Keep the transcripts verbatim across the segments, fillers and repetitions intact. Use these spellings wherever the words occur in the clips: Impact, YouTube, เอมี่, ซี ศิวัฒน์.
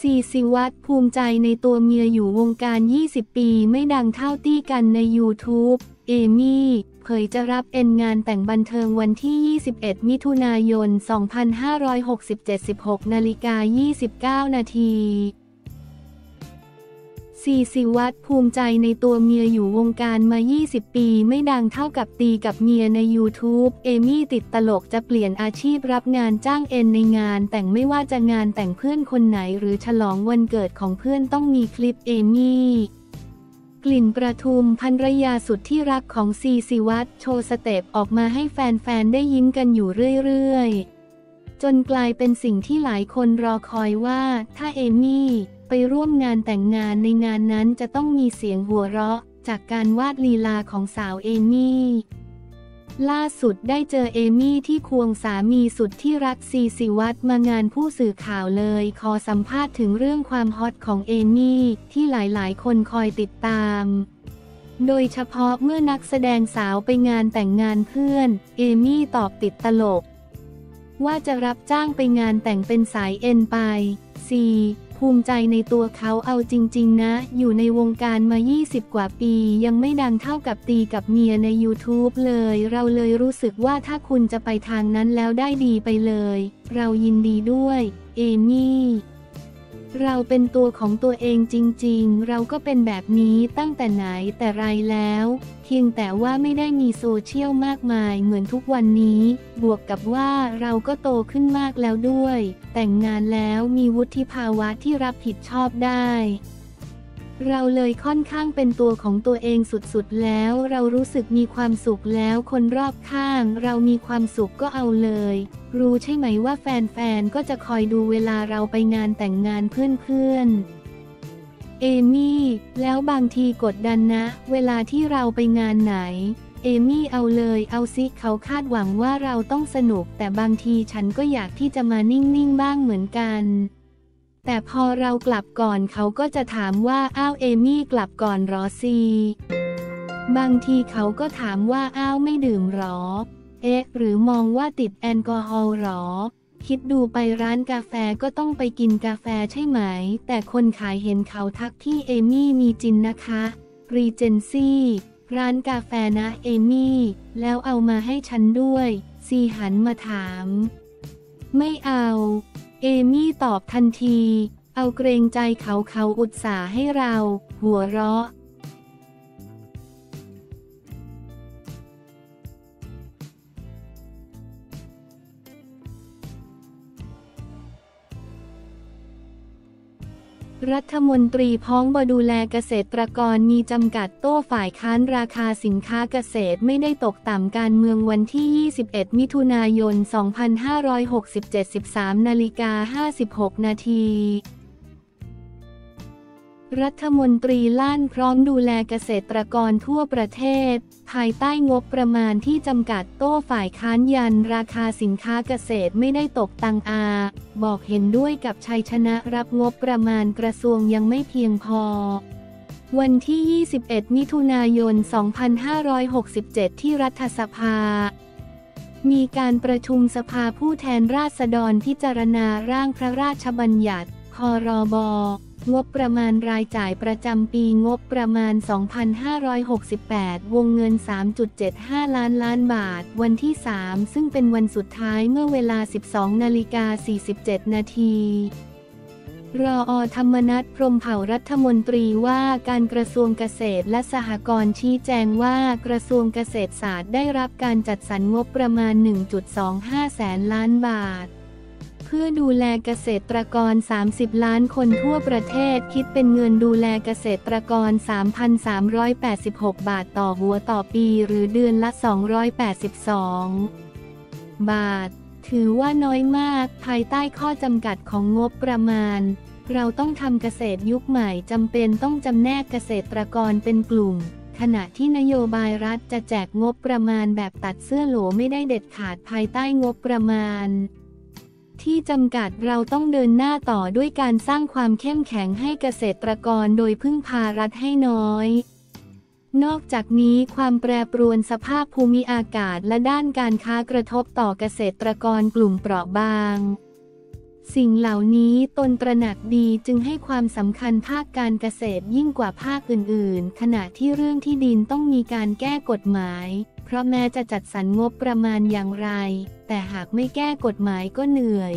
ซีศิวัตรภูมิใจในตัวเมียอยู่วงการยี่สิบปีไม่ดังเท่าตี้กันใน ยูทูบ เอมี่เผยจะรับเอ็นงานแต่งบันเทิงวันที่ยี่สิบเอ็ดมิถุนายนสองพันห้าร้อยหกสิบเจ็ด สิบหกนาฬิกายี่สิบเก้านาทีซีศิวัตรภูมิใจในตัวเมียอยู่วงการมายี่สิบปีไม่ดังเท่ากับตีกับเมียใน ยูทูบ เอมี่ติดตลกจะเปลี่ยนอาชีพรับงานจ้างเอ็นในงานแต่งไม่ว่าจะงานแต่งเพื่อนคนไหนหรือฉลองวันเกิดของเพื่อนต้องมีคลิปเอมี่กลิ่นประทุมภรรยาสุดที่รักของซีศิวัตรโชว์สเต็ปออกมาให้แฟนๆได้ยิ้มกันอยู่เรื่อยๆจนกลายเป็นสิ่งที่หลายคนรอคอยว่าถ้าเอมี่ไปร่วมงานแต่งงานในงานนั้นจะต้องมีเสียงหัวเราะจากการวาดลีลาของสาวเอมี่ล่าสุดได้เจอเอมี่ที่ควงสามีสุดที่รักซีศิวัตรมางานผู้สื่อข่าวเลยขอสัมภาษณ์ถึงเรื่องความฮอตของเอมี่ที่หลายๆคนคอยติดตามโดยเฉพาะเมื่อนักแสดงสาวไปงานแต่งงานเพื่อนเอมี่ตอบติดตลกว่าจะรับจ้างไปงานแต่งเป็นสายเอ็นไปซีภูมิใจในตัวเขาเอาจริงๆนะอยู่ในวงการมายี่สิบกว่าปียังไม่ดังเท่ากับตีกับเมียใน ยูทูบ เลยเราเลยรู้สึกว่าถ้าคุณจะไปทางนั้นแล้วได้ดีไปเลยเรายินดีด้วยเอมี่เราเป็นตัวของตัวเองจริงๆเราก็เป็นแบบนี้ตั้งแต่ไหนแต่ไรแล้วเพียงแต่ว่าไม่ได้มีโซเชียลมากมายเหมือนทุกวันนี้บวกกับว่าเราก็โตขึ้นมากแล้วด้วยแต่งงานแล้วมีวุฒิภาวะที่รับผิดชอบได้เราเลยค่อนข้างเป็นตัวของตัวเองสุดๆแล้วเรารู้สึกมีความสุขแล้วคนรอบข้างเรามีความสุขก็เอาเลยรู้ใช่ไหมว่าแฟนๆก็จะคอยดูเวลาเราไปงานแต่งงานเพื่อนๆเอมี่แล้วบางทีกดดันนะเวลาที่เราไปงานไหนเอมี่เอาเลยเอาซิเขาคาดหวังว่าเราต้องสนุกแต่บางทีฉันก็อยากที่จะมานิ่งๆบ้างเหมือนกันแต่พอเรากลับก่อนเขาก็จะถามว่าอ้าวเอมี่กลับก่อนหรอซีบางทีเขาก็ถามว่าอ้าวไม่ดื่มหรอเอ๊ะหรือมองว่าติดแอลกอฮอล์หรอคิดดูไปร้านกาแฟก็ต้องไปกินกาแฟใช่ไหมแต่คนขายเห็นเขาทักที่เอมี่มีจินนะคะรีเจนซี่ร้านกาแฟนะเอมี่แล้วเอามาให้ฉันด้วยซีหันมาถามไม่เอาเอมี่ตอบทันทีเอาเกรงใจเขาเขาอุตส่าห์ให้เราหัวเราะรัฐมนตรีพ้องบดูแลเกษตรกรมีจำกัดโต้ฝ่ายค้านราคาสินค้าเกษตรไม่ได้ตกต่ำการเมืองวันที่ยี่สิบเอ็ดมิถุนายนสองพันห้าร้อยหกสิบเจ็ด สิบสามนาฬิกาห้าสิบหกนาทีรัฐมนตรีลั่นพร้อมดูแลเกษตรกรทั่วประเทศภายใต้งบประมาณที่จำกัดโต้ฝ่ายค้านยันราคาสินค้าเกษตรไม่ได้ตกตังอาบอกเห็นด้วยกับชัยชนะรับงบประมาณกระทรวงยังไม่เพียงพอวันที่ยี่สิบเอ็ดมิถุนายนสองพันห้าร้อยหกสิบเจ็ดที่รัฐสภามีการประชุมสภาผู้แทนราษฎรพิจารณาร่างพระราชบัญญัติพรบงบประมาณรายจ่ายประจำปีงบประมาณ สองพันห้าร้อยหกสิบแปด วงเงิน สามจุดเจ็ดห้า ล้านล้านบาทวันที่สามซึ่งเป็นวันสุดท้ายเมื่อเวลา สิบสองนาฬิกาสี่สิบเจ็ดนาทีรอธรรมนัสพรหมเผ่ารัฐมนตรีว่าการกระทรวงเกษตรและสหกรณ์ชี้แจงว่ากระทรวงเกษตรศาสตร์ได้รับการจัดสรรงบประมาณ หนึ่งจุดสองห้า แสนล้านบาทเพื่อดูแลเกษตรกรสามสิบล้านคนทั่วประเทศคิดเป็นเงินดูแลเกษตรกร สามพันสามร้อยแปดสิบหก บาทต่อหัวต่อปีหรือเดือนละสองร้อยแปดสิบสองบาทถือว่าน้อยมากภายใต้ข้อจำกัดของงบประมาณเราต้องทำเกษตรยุคใหม่จำเป็นต้องจำแนกเกษตรกรเป็นกลุ่มขณะที่นโยบายรัฐจะแจกงบประมาณแบบตัดเสื้อโหลไม่ได้เด็ดขาดภายใต้งบประมาณที่จำกัดเราต้องเดินหน้าต่อด้วยการสร้างความเข้มแข็งให้เกษตรกรโดยพึ่งพารัฐให้น้อยนอกจากนี้ความแปรปรวนสภาพภูมิอากาศและด้านการค้ากระทบต่อเกษตรกรกลุ่มเปราะบาง สิ่งเหล่านี้ตนตระหนักดีจึงให้ความสำคัญภาคการเกษตรยิ่งกว่าภาคอื่นๆขณะที่เรื่องที่ดินต้องมีการแก้กฎหมายเพราะแม้จะจัดสรรงบประมาณอย่างไรแต่หากไม่แก้กฎหมายก็เหนื่อย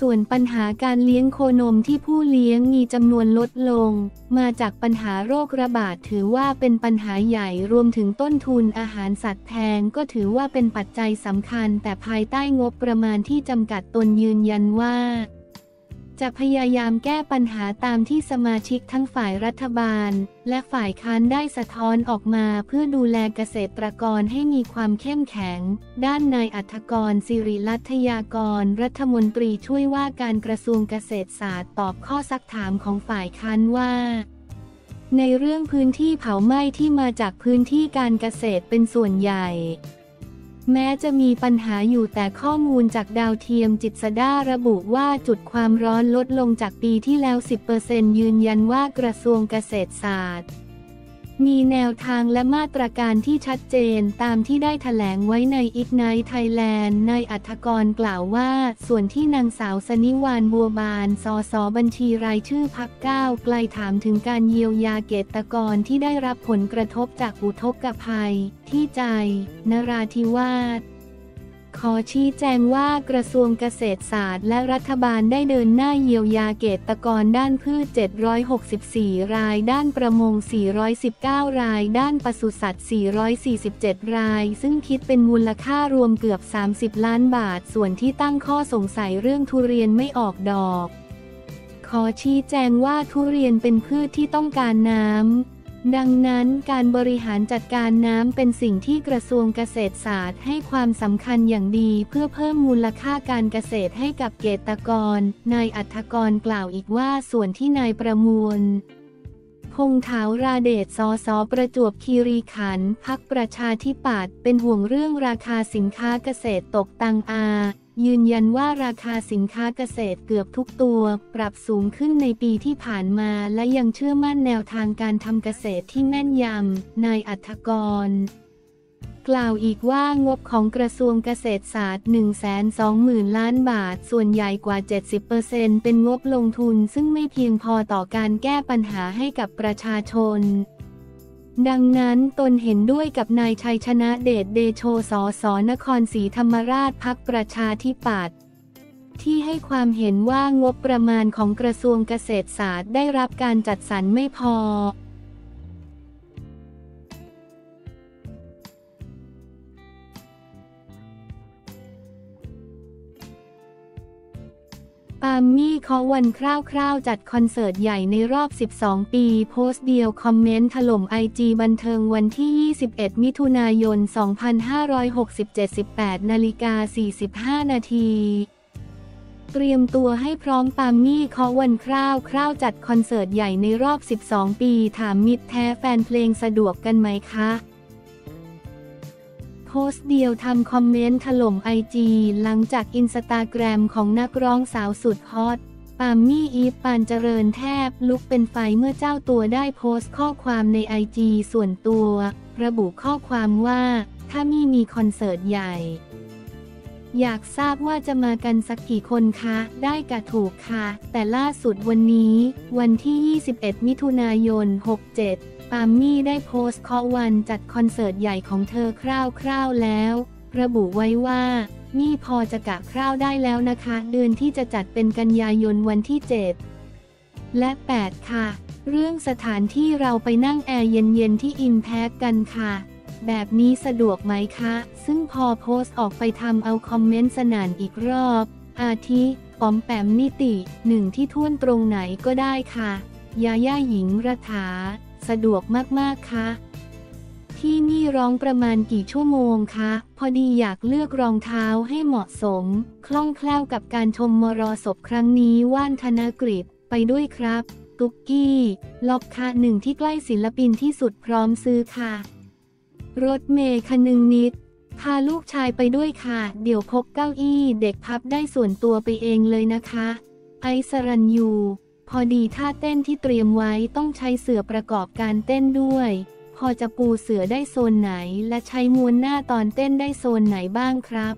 ส่วนปัญหาการเลี้ยงโคนมที่ผู้เลี้ยงมีจำนวนลดลงมาจากปัญหาโรคระบาดถือว่าเป็นปัญหาใหญ่รวมถึงต้นทุนอาหารสัตว์แพงก็ถือว่าเป็นปัจจัยสำคัญแต่ภายใต้งบประมาณที่จำกัดตนยืนยันว่าจะพยายามแก้ปัญหาตามที่สมาชิกทั้งฝ่ายรัฐบาลและฝ่ายค้านได้สะท้อนออกมาเพื่อดูแลเกษตรกรให้มีความเข้มแข็งด้านนายอัฐกร ศิริลัทยากรรัฐมนตรีช่วยว่าการกระทรวงเกษตรศาสตร์ตอบข้อซักถามของฝ่ายค้านว่าในเรื่องพื้นที่เผาไหม้ที่มาจากพื้นที่การเกษตรเป็นส่วนใหญ่แม้จะมีปัญหาอยู่แต่ข้อมูลจากดาวเทียมจิตสดาระบุว่าจุดความร้อนลดลงจากปีที่แล้ว สิบเปอร์เซ็นต์ ยืนยันว่ากระทรวงเกษตรศาสตร์มีแนวทางและมาตรการที่ชัดเจนตามที่ได้แถลงไว้ใน Ignite Thailand นายอัฐกรกล่าวว่าส่วนที่นางสาวสนิวานบัวบานสสบัญชีรายชื่อพรรคก้าวไกลถามถึงการเยียวยาเกษตรกรที่ได้รับผลกระทบจากอุทกภัยที่ใจนราธิวาสขอชี้แจงว่ากระทรวงเกษตรศาสตร์และรัฐบาลได้เดินหน้าเยียวยาเกษตรกรด้านพืชเจ็ดร้อยหกสิบสี่รายด้านประมงสี่ร้อยสิบเก้ารายด้านปศุสัตว์สี่ร้อยสี่สิบเจ็ดรายซึ่งคิดเป็นมูลค่ารวมเกือบสามสิบล้านบาทส่วนที่ตั้งข้อสงสัยเรื่องทุเรียนไม่ออกดอกขอชี้แจงว่าทุเรียนเป็นพืชที่ต้องการน้ำดังนั้นการบริหารจัดการน้ำเป็นสิ่งที่กระทรวงเกษตรศาสตร์ให้ความสำคัญอย่างดีเพื่อเพิ่มมูลค่าการเกษตรให้กับเกษตรกรนายอัฐกรกล่าวอีกว่าส่วนที่นายประมวลพงษ์เถาราเดช สส.ประจวบคีรีขันธ์พรรคประชาธิปัตย์เป็นห่วงเรื่องราคาสินค้าเกษตรตกตังอายืนยันว่าราคาสินค้าเกษตรเกือบทุกตัวปรับสูงขึ้นในปีที่ผ่านมาและยังเชื่อมั่นแนวทางการทำเกษตรที่แม่นยำนายอัฐกรกล่าวอีกว่างบของกระทรวงเกษตรศาสตร์ หนึ่งแสนสองหมื่นล้านบาทส่วนใหญ่กว่า เจ็ดสิบเปอร์เซ็นต์ เป็นงบลงทุนซึ่งไม่เพียงพอต่อการแก้ปัญหาให้กับประชาชนดังนั้นตนเห็นด้วยกับนายชัยชนะเดชเดโช สส.นครศรีธรรมราชพรรคประชาธิปัตย์ที่ให้ความเห็นว่างบประมาณของกระทรวงเกษตรศาสตร์ได้รับการจัดสรรไม่พอปามี่ขอวันคร่าวๆจัดคอนเสิร์ตใหญ่ในรอบสิบสองปีโพสต์เดียวคอมเมนต์ถล่ม ไอ จี บันเทิงวันที่ยี่สิบเอ็ดมิถุนายนสองพันห้าร้อยหกสิบเจ็ด สิบแปดนาฬิกาสี่สิบห้านาทีเตรียมตัวให้พร้อมปามี่ขอวันคร่าวๆจัดคอนเสิร์ตใหญ่ในรอบสิบสองปีถามมิตรแท้แฟนเพลงสะดวกกันไหมคะโพสต์เดียวทำคอมเมนต์ถล่ม ไอ จี หลังจากอินสตาแกรมของนักร้องสาวสุดฮอตปามี่ อีฟ ปานเจริญแทบลุกเป็นไฟเมื่อเจ้าตัวได้โพสต์ข้อความใน ไอ จี ส่วนตัวระบุข้อความว่าถ้ามี่มีคอนเสิร์ตใหญ่อยากทราบว่าจะมากันสักกี่คนคะได้กะถูกค่ะแต่ล่าสุดวันนี้วันที่ยี่สิบเอ็ดมิถุนายนหกเจ็ดปามี่ได้โพสต์ข้อวันจัดคอนเสิร์ตใหญ่ของเธอคร่าวๆแล้วระบุไว้ว่ามี่พอจะกะคร่าวได้แล้วนะคะเดือนที่จะจัดเป็นกันยายนวันที่เจ็ดและแปดค่ะเรื่องสถานที่เราไปนั่งแอร์เย็นๆที่ Impact กันค่ะแบบนี้สะดวกไหมคะซึ่งพอโพสต์ออกไปทำเอาคอมเมนต์สนั่นอีกรอบอาทิป๋อมแปมนิติหนึ่งที่ท่วนตรงไหนก็ได้ค่ะยาย่าหญิงรัฐาสะดวกมากๆค่ะที่นี่ร้องประมาณกี่ชั่วโมงคะพอดีอยากเลือกรองเท้าให้เหมาะสมคล่องแคล่วกับการชมมรสพครั้งนี้ว่านธนกฤษไปด้วยครับตุ๊กกี้ล็อกค่ะหนึ่งที่ใกล้ศิลปินที่สุดพร้อมซื้อค่ะรถเมย์คนึงนิดพาลูกชายไปด้วยค่ะเดี๋ยวพกเก้าอี้เด็กพับได้ส่วนตัวไปเองเลยนะคะไอซ์สรัญยูพอดีท่าเต้นที่เตรียมไว้ต้องใช้เสื่อประกอบการเต้นด้วยพอจะปูเสื่อได้โซนไหนและใช้ม้วนหน้าตอนเต้นได้โซนไหนบ้างครับ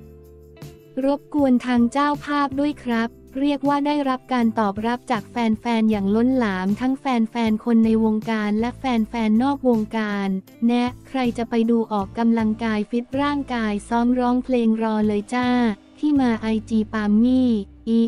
รบกวนทางเจ้าภาพด้วยครับ เรียกว่าได้รับการตอบรับจากแฟนๆอย่างล้นหลามทั้งแฟนๆคนในวงการและแฟนๆนอกวงการแนะใครจะไปดูออกกำลังกายฟิตร่างกายซ้อมร้องเพลงรอเลยจ้าที่มาไอจีปามี่อี